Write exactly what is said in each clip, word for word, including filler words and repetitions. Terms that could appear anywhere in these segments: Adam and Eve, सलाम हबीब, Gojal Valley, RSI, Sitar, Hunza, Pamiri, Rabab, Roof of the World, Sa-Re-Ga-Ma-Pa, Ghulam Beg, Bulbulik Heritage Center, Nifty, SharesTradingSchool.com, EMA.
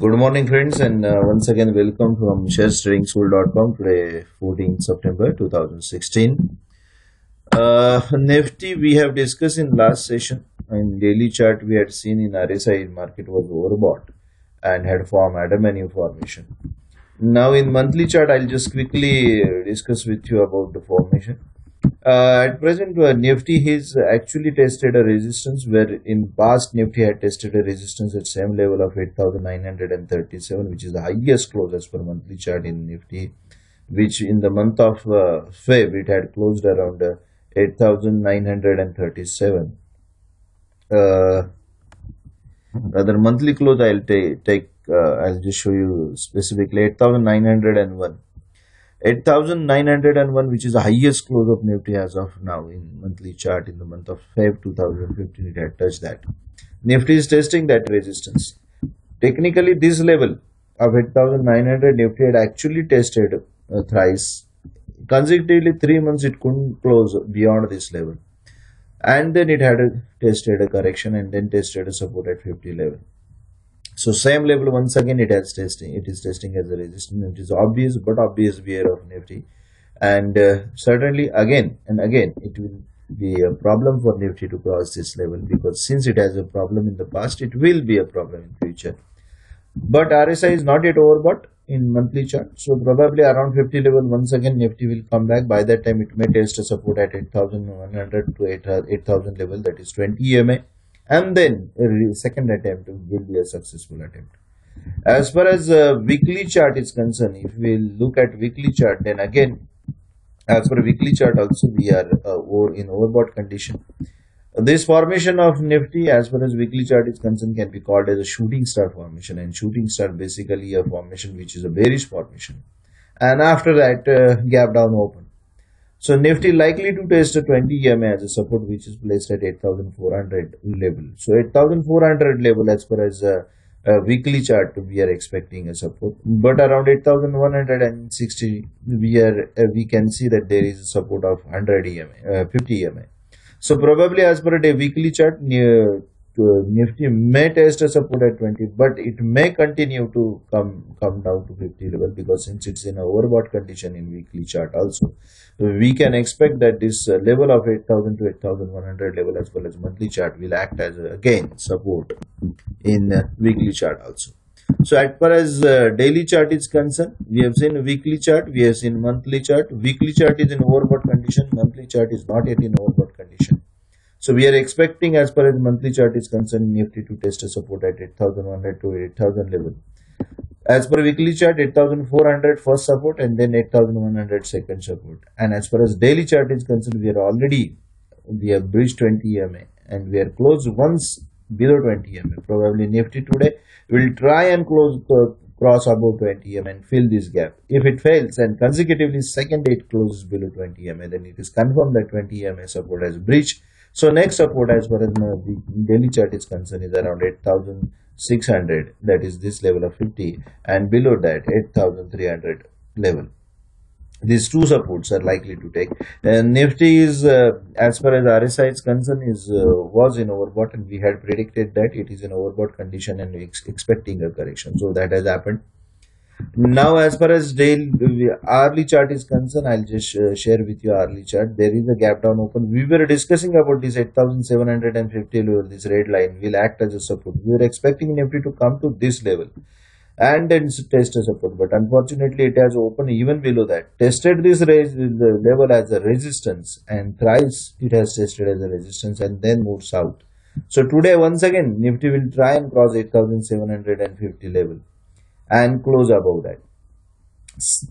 Good morning friends, and uh, once again welcome from Shares Trading School dot com. Today fourteenth September two thousand sixteen. uh, Nifty we have discussed in last session. In daily chart we had seen in R S I market was overbought and had formed Adam and Eve formation. Now in monthly chart I'll just quickly discuss with you about the formation. Uh, at present uh, Nifty has actually tested a resistance where in past Nifty had tested a resistance at same level of eight thousand nine hundred thirty-seven, which is the highest close as per monthly chart in Nifty, which in the month of uh, Feb it had closed around uh, eight thousand nine hundred thirty-seven. Uh, rather monthly close I'll take, uh, I'll just show you specifically eight thousand nine hundred one. eight thousand nine hundred one, which is the highest close of Nifty as of now in monthly chart. In the month of Feb two thousand fifteen, it had touched that. Nifty is testing that resistance. Technically, this level of eight thousand nine hundred, Nifty had actually tested uh, thrice. Consecutively, three months it couldn't close beyond this level. And then it had a, tested a correction and then tested a support at fifty level. So same level once again it has testing. It is testing as a resistance. It is obvious, but obvious bear of Nifty, and uh, certainly again and again it will be a problem for Nifty to cross this level, because since it has a problem in the past, it will be a problem in future. But R S I is not yet overbought in monthly chart, so probably around fifty level once again Nifty will come back. By that time it may test a support at eight thousand one hundred to eight thousand level, that is twenty E M A. And then a second attempt will be a successful attempt. As far as uh, weekly chart is concerned, if we look at weekly chart, then again, as for weekly chart also we are uh, in overbought condition. This formation of Nifty as far as weekly chart is concerned can be called as a shooting star formation, and shooting star basically a formation which is a bearish formation, and after that uh, gap down open. So Nifty likely to test a twenty E M A as a support, which is placed at eight thousand four hundred level. So eight thousand four hundred level as far as a, a weekly chart we are expecting a support, but around eight thousand one hundred sixty we are uh, we can see that there is a support of one hundred E M A, uh, fifty E M A. So probably as per a weekly chart, uh, Nifty may test a support at twenty, but it may continue to come come down to fifty level, because since it's in an overbought condition in weekly chart also, we can expect that this level of eight thousand to eight thousand one hundred level as well as monthly chart will act as again support in weekly chart also. So as far as uh, daily chart is concerned, we have seen weekly chart, we have seen monthly chart. Weekly chart is in overbought condition, monthly chart is not yet in overbought condition. So we are expecting as far as monthly chart is concerned, Nifty to test a support at eight thousand one hundred to eight thousand level. As per weekly chart, eight thousand four hundred first support and then eight thousand one hundred second support. And as far as daily chart is concerned, we are already, we have breached twenty E M A and we are close once below twenty E M A. Probably Nifty today will try and close uh, cross above twenty E M A and fill this gap. If it fails and consecutively second day it closes below twenty E M A, then it is confirmed that twenty E M A support has breached. So next support as far as the daily chart is concerned is around eight thousand six hundred, that is this level of fifty, and below that eight thousand three hundred level. These two supports are likely to take. And Nifty is uh, as far as R S I is concerned is uh, was in overbought, and we had predicted that it is in overbought condition and ex expecting a correction. So that has happened. Now as far as daily hourly chart is concerned, I'll just uh, share with you hourly chart. There is a gap down open. We were discussing about this eight thousand seven hundred fifty level. This red line will act as a support. We were expecting Nifty to come to this level and then test a support, but unfortunately it has opened even below that, tested this level as a resistance, and thrice it has tested as a resistance and then moved south. So today once again Nifty will try and cross eight thousand seven hundred fifty level and close above that.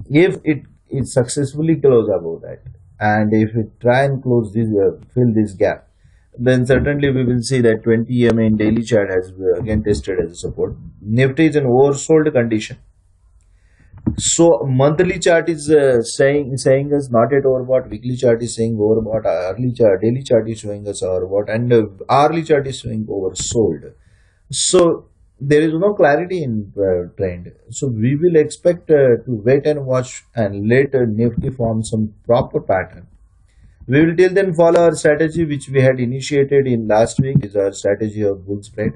If it is successfully close above that, and if it try and close this uh, fill this gap, then certainly we will see that twenty E M A in daily chart has again tested as a support. Nifty is an oversold condition, so monthly chart is uh, saying saying us not at overbought, weekly chart is saying overbought, hourly chart, daily chart is showing us overbought, and uh, hourly chart is showing oversold. So there is no clarity in uh, trend, so we will expect uh, to wait and watch and let uh, Nifty form some proper pattern. We will till then follow our strategy which we had initiated in last week, is our strategy of bull spread.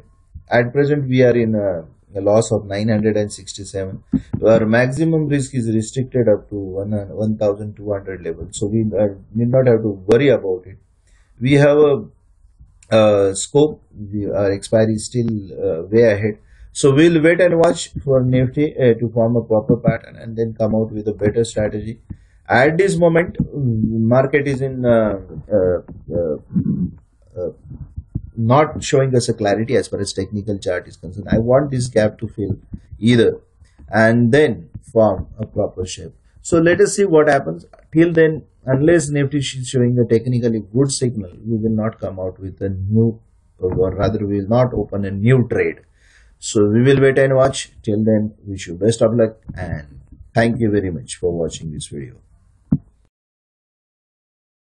At present we are in a a loss of nine hundred sixty-seven. Our maximum risk is restricted up to one thousand two hundred level, so we need not have to worry about it. We have a uh, scope. We, our expiry is still uh, way ahead, so we'll wait and watch for Nifty uh, to form a proper pattern and then come out with a better strategy. At this moment, market is in uh, uh, uh, uh, not showing us a clarity as far as technical chart is concerned. I want this gap to fill either and then form a proper shape. So let us see what happens. Till then, unless Nifty is showing a technically good signal, we will not come out with a new, or rather we will not open a new trade. So we will wait and watch. Till then, wish you best of luck and thank you very much for watching this video.